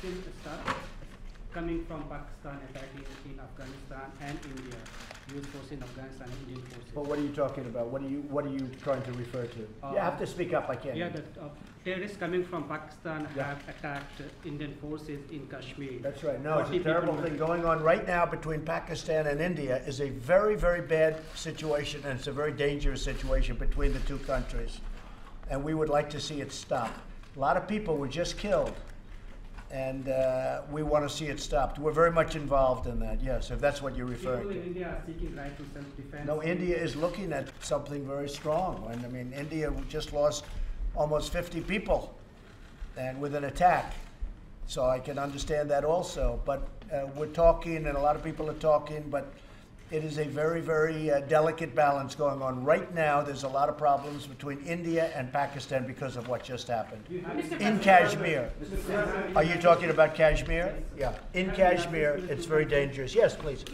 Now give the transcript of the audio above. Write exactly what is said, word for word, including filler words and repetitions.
Christian staff coming from Pakistan, S I T in Afghanistan, and India, U S force in Afghanistan, and Indian forces. But what are you talking about? What are you What are you trying to refer to? Uh, you have to speak up. I can't. Yeah, the uh, terrorists coming from Pakistan yeah. have attacked Indian forces in Kashmir. That's right. No, it's a terrible thing going on right now between Pakistan and India. Is a very, very bad situation, and it's a very dangerous situation between the two countries. And we would like to see it stop. A lot of people were just killed. And uh, we want to see it stopped. We're very much involved in that, yes, if that's what you're referring to. India are seeking right to self-defense. No, India is looking at something very strong. And I mean, India just lost almost fifty people and with an attack. So I can understand that also. But uh, we're talking, and a lot of people are talking, but it is a very, very uh, delicate balance going on. Right now, there's a lot of problems between India and Pakistan because of what just happened. In Kashmir. Are you talking about Kashmir? Yeah. In Kashmir, it's very dangerous. Yes, please.